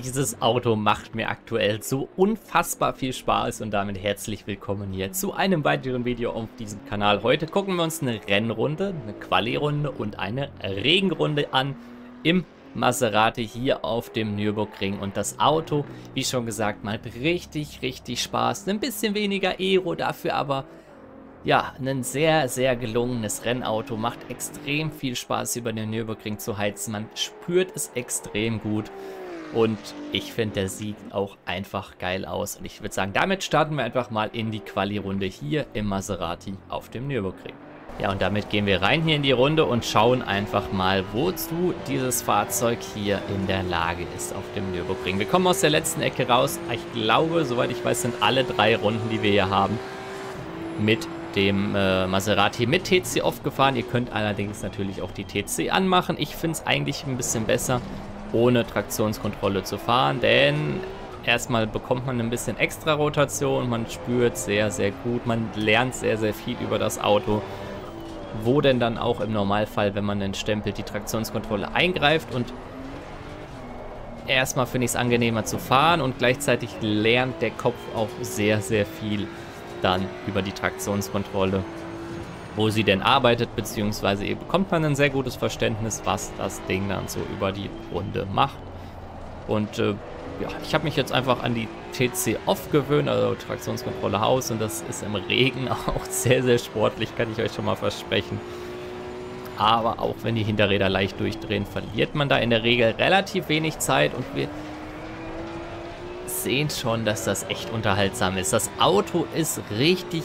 Dieses Auto macht mir aktuell so unfassbar viel Spaß und damit herzlich willkommen hier zu einem weiteren Video auf diesem Kanal. Heute gucken wir uns eine Rennrunde, eine Quali-Runde und eine Regenrunde an im Maserati hier auf dem Nürburgring. Und das Auto, wie schon gesagt, macht richtig Spaß. Ein bisschen weniger Aero, dafür aber ja, ein sehr gelungenes Rennauto. Macht extrem viel Spaß, über den Nürburgring zu heizen. Man spürt es extrem gut. Und ich finde, der sieht auch einfach geil aus. Und ich würde sagen, damit starten wir einfach mal in die Quali-Runde hier im Maserati auf dem Nürburgring. Ja, und damit gehen wir rein hier in die Runde und schauen einfach mal, wozu dieses Fahrzeug hier in der Lage ist auf dem Nürburgring. Wir kommen aus der letzten Ecke raus. Ich glaube, soweit ich weiß, sind alle drei Runden, die wir hier haben, mit dem Maserati mit TC oft gefahren. Ihr könnt allerdings natürlich auch die TC anmachen. Ich finde es eigentlich ein bisschen besser, ohne Traktionskontrolle zu fahren, denn erstmal bekommt man ein bisschen extra Rotation, man spürt sehr gut, man lernt sehr viel über das Auto, wo denn dann auch im Normalfall, wenn man den Stempel, die Traktionskontrolle eingreift, und erstmal finde ich es angenehmer zu fahren und gleichzeitig lernt der Kopf auch sehr viel dann über die Traktionskontrolle, wo sie denn arbeitet, beziehungsweise ihr bekommt man ein sehr gutes Verständnis, was das Ding dann so über die Runde macht. Und ja, ich habe mich jetzt einfach an die TC-Off gewöhnt, also Traktionskontrolle aus, und das ist im Regen auch sehr sportlich, kann ich euch schon mal versprechen. Aber auch wenn die Hinterräder leicht durchdrehen, verliert man da in der Regel relativ wenig Zeit und wir sehen schon, dass das echt unterhaltsam ist. Das Auto ist richtig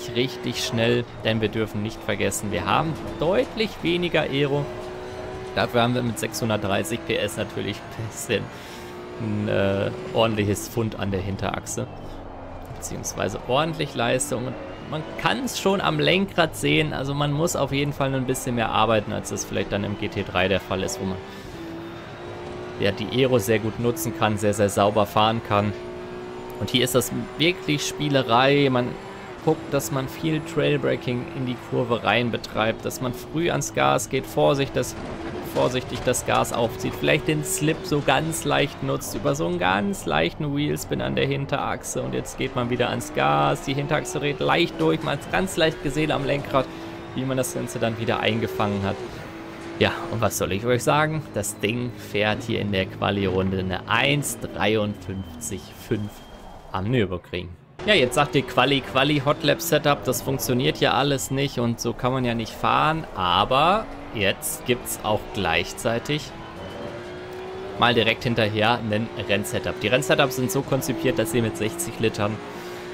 schnell, denn wir dürfen nicht vergessen, wir haben deutlich weniger Aero. Dafür haben wir mit 630 PS natürlich ein bisschen ein ordentliches Pfund an der Hinterachse, beziehungsweise ordentlich Leistung. Und man kann es schon am Lenkrad sehen, also man muss auf jeden Fall ein bisschen mehr arbeiten, als das vielleicht dann im GT3 der Fall ist, wo man ja die Aero sehr gut nutzen kann, sehr sauber fahren kann. Und hier ist das wirklich Spielerei, man guckt, dass man viel Trailbraking in die Kurve rein betreibt, dass man früh ans Gas geht, vorsichtig das Gas aufzieht, vielleicht den Slip so ganz leicht nutzt, über so einen ganz leichten Wheelspin an der Hinterachse, und jetzt geht man wieder ans Gas, die Hinterachse dreht leicht durch, man hat es ganz leicht gesehen am Lenkrad, wie man das Ganze dann wieder eingefangen hat. Ja, und was soll ich euch sagen? Das Ding fährt hier in der Quali-Runde eine 1,53,5 am Nürburgring. Ja, jetzt sagt ihr Quali-Hotlap-Setup, das funktioniert ja alles nicht und so kann man ja nicht fahren. Aber jetzt gibt es auch gleichzeitig mal direkt hinterher einen Rennsetup. Die Rennsetups sind so konzipiert, dass sie mit 60 Litern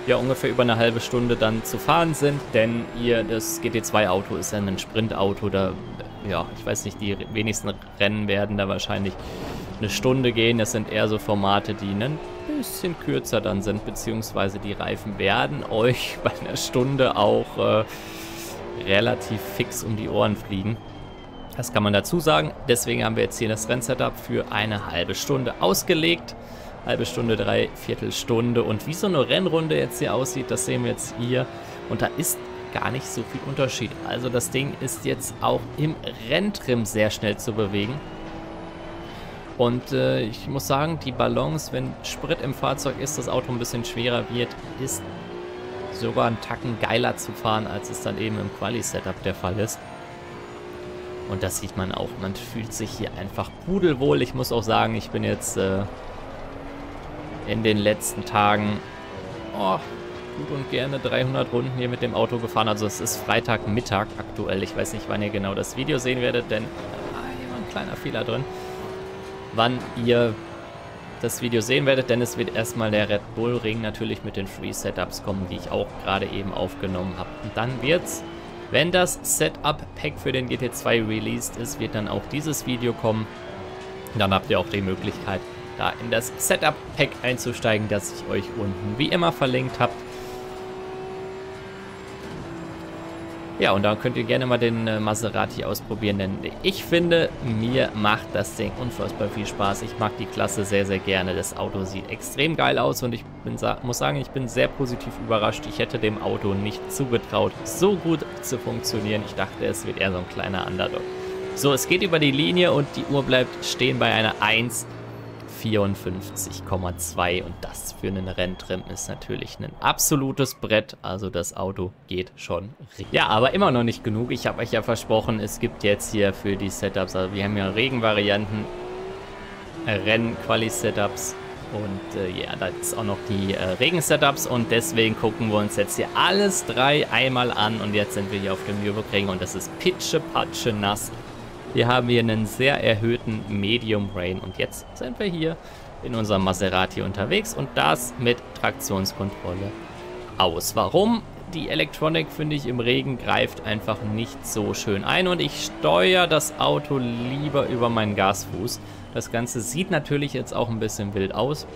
ja ungefähr über eine halbe Stunde dann zu fahren sind. Denn das GT2-Auto ist ja ein Sprintauto, da... ja, ich weiß nicht, die wenigsten Rennen werden da wahrscheinlich eine Stunde gehen. Das sind eher so Formate, die ein bisschen kürzer dann sind, beziehungsweise die Reifen werden euch bei einer Stunde auch relativ fix um die Ohren fliegen. Das kann man dazu sagen. Deswegen haben wir jetzt hier das Rennsetup für eine halbe Stunde ausgelegt. Halbe Stunde, Dreiviertelstunde. Und wie so eine Rennrunde jetzt hier aussieht, das sehen wir jetzt hier. Und da ist gar nicht so viel Unterschied. Also das Ding ist jetzt auch im Renntrim sehr schnell zu bewegen. Und ich muss sagen, die Balance, wenn Sprit im Fahrzeug ist, das Auto ein bisschen schwerer wird, ist sogar einen Tacken geiler zu fahren, als es dann eben im Quali-Setup der Fall ist. Und das sieht man auch. Man fühlt sich hier einfach pudelwohl. Ich muss auch sagen, ich bin jetzt in den letzten Tagen... oh, gut und gerne 300 Runden hier mit dem Auto gefahren. Also es ist Freitagmittag aktuell. Ich weiß nicht, wann ihr genau das Video sehen werdet, denn hier war ein kleiner Fehler drin. Wann ihr das Video sehen werdet, denn es wird erstmal der Red Bull Ring natürlich mit den Free Setups kommen, die ich auch gerade eben aufgenommen habe. Und dann wird's, wenn das Setup Pack für den GT2 released ist, wird dann auch dieses Video kommen. Und dann habt ihr auch die Möglichkeit, da in das Setup Pack einzusteigen, das ich euch unten wie immer verlinkt habe. Ja, und da könnt ihr gerne mal den Maserati ausprobieren, denn ich finde, mir macht das Ding unfassbar viel Spaß. Ich mag die Klasse sehr gerne. Das Auto sieht extrem geil aus und ich muss sagen, ich bin sehr positiv überrascht. Ich hätte dem Auto nicht zugetraut, so gut zu funktionieren. Ich dachte, es wird eher so ein kleiner Underdog. So, es geht über die Linie und die Uhr bleibt stehen bei einer 1,54 54,2 und das für einen Renntrim ist natürlich ein absolutes Brett, also das Auto geht schon richtig. Ja, aber immer noch nicht genug, ich habe euch ja versprochen, es gibt jetzt hier für die Setups, also wir haben ja Regenvarianten, Rennen-Quali-Setups und ja, da ist auch noch die Regen-Setups und deswegen gucken wir uns jetzt hier alles drei einmal an und jetzt sind wir hier auf dem Nürburgring und das ist pitsche-patsche nass. Wir haben hier einen sehr erhöhten Medium Rain und jetzt sind wir hier in unserem Maserati unterwegs und das mit Traktionskontrolle aus. Warum? Die Elektronik, finde ich, im Regen greift einfach nicht so schön ein und ich steuere das Auto lieber über meinen Gasfuß. Das Ganze sieht natürlich jetzt auch ein bisschen wild aus.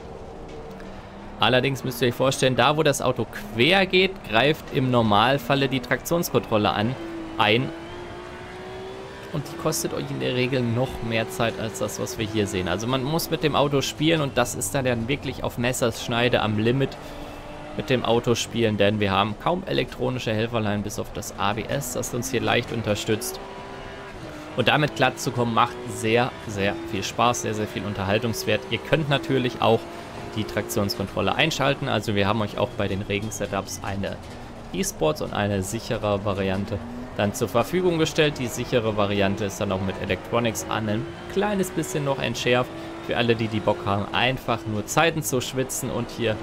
Allerdings müsst ihr euch vorstellen, da wo das Auto quer geht, greift im Normalfall die Traktionskontrolle ein. Und die kostet euch in der Regel noch mehr Zeit als das, was wir hier sehen. Also man muss mit dem Auto spielen und das ist dann wirklich auf Messerschneide am Limit mit dem Auto spielen, denn wir haben kaum elektronische Helferlein bis auf das ABS, das uns hier leicht unterstützt. Und damit glatt zu kommen macht sehr, sehr viel Spaß, sehr, sehr viel Unterhaltungswert. Ihr könnt natürlich auch die Traktionskontrolle einschalten. Also wir haben euch auch bei den Regen-Setups eine E-Sports und eine sichere Variante dann zur Verfügung gestellt. Die sichere Variante ist dann auch mit Electronics an, ein kleines bisschen noch entschärft. Für alle, die Bock haben, einfach nur Zeiten zu schwitzen und hier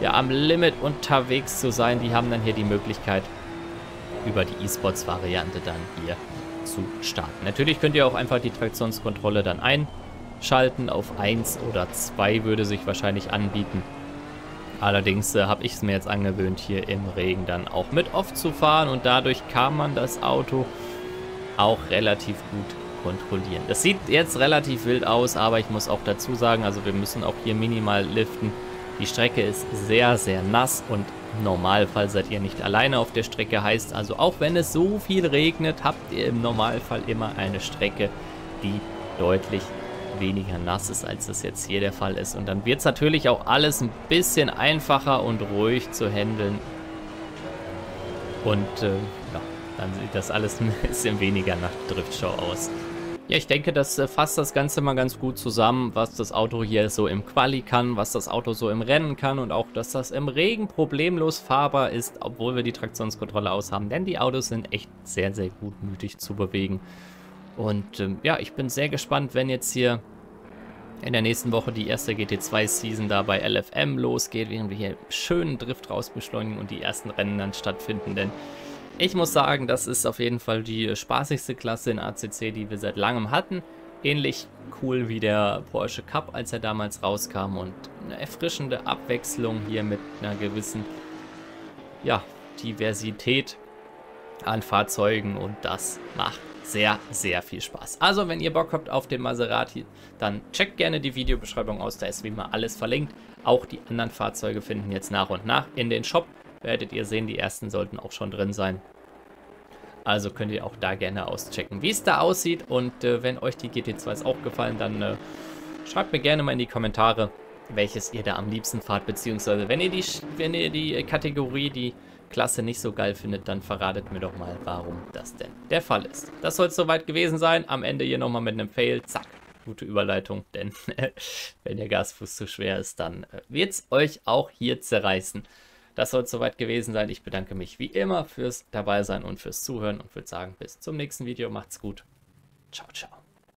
ja, am Limit unterwegs zu sein, die haben dann hier die Möglichkeit, über die E-Sports-Variante dann hier zu starten. Natürlich könnt ihr auch einfach die Traktionskontrolle dann einschalten. Auf 1 oder 2 würde sich wahrscheinlich anbieten. Allerdings habe ich es mir jetzt angewöhnt, hier im Regen dann auch mit off zu fahren und dadurch kann man das Auto auch relativ gut kontrollieren. Das sieht jetzt relativ wild aus, aber ich muss auch dazu sagen, also wir müssen auch hier minimal liften. Die Strecke ist sehr, sehr nass und im Normalfall seid ihr nicht alleine auf der Strecke. Heißt also, auch wenn es so viel regnet, habt ihr im Normalfall immer eine Strecke, die deutlich weniger nass ist, als das jetzt hier der Fall ist. Und dann wird es natürlich auch alles ein bisschen einfacher und ruhig zu handeln. Und ja, dann sieht das alles ein bisschen weniger nach Driftshow aus. Ja, ich denke, das fasst das Ganze mal ganz gut zusammen, was das Auto hier so im Quali kann, was das Auto so im Rennen kann und auch, dass das im Regen problemlos fahrbar ist, obwohl wir die Traktionskontrolle aus haben. Denn die Autos sind echt sehr, sehr gutmütig zu bewegen. Und ja, ich bin sehr gespannt, wenn jetzt hier in der nächsten Woche die erste GT2-Season da bei LFM losgeht, während wir hier schönen Drift rausbeschleunigen und die ersten Rennen dann stattfinden. Denn ich muss sagen, das ist auf jeden Fall die spaßigste Klasse in ACC, die wir seit langem hatten. Ähnlich cool wie der Porsche Cup, als er damals rauskam. Und eine erfrischende Abwechslung hier mit einer gewissen, ja, Diversität an Fahrzeugen und das macht sehr, sehr viel Spaß. Also, wenn ihr Bock habt auf den Maserati, dann checkt gerne die Videobeschreibung aus, da ist wie immer alles verlinkt. Auch die anderen Fahrzeuge finden jetzt nach und nach in den Shop. Werdet ihr sehen, die ersten sollten auch schon drin sein. Also könnt ihr auch da gerne auschecken, wie es da aussieht. Und wenn euch die GT2s auch gefallen, dann schreibt mir gerne mal in die Kommentare, welches ihr da am liebsten fahrt, beziehungsweise wenn ihr die Kategorie, die Klasse nicht so geil findet, dann verratet mir doch mal, warum das denn der Fall ist. Das soll es soweit gewesen sein. Am Ende hier nochmal mit einem Fail. Zack, gute Überleitung, denn wenn der Gasfuß zu schwer ist, dann wird es euch auch hier zerreißen. Das soll es soweit gewesen sein. Ich bedanke mich wie immer fürs Dabeisein und fürs Zuhören und würde sagen, bis zum nächsten Video. Macht's gut. Ciao, ciao.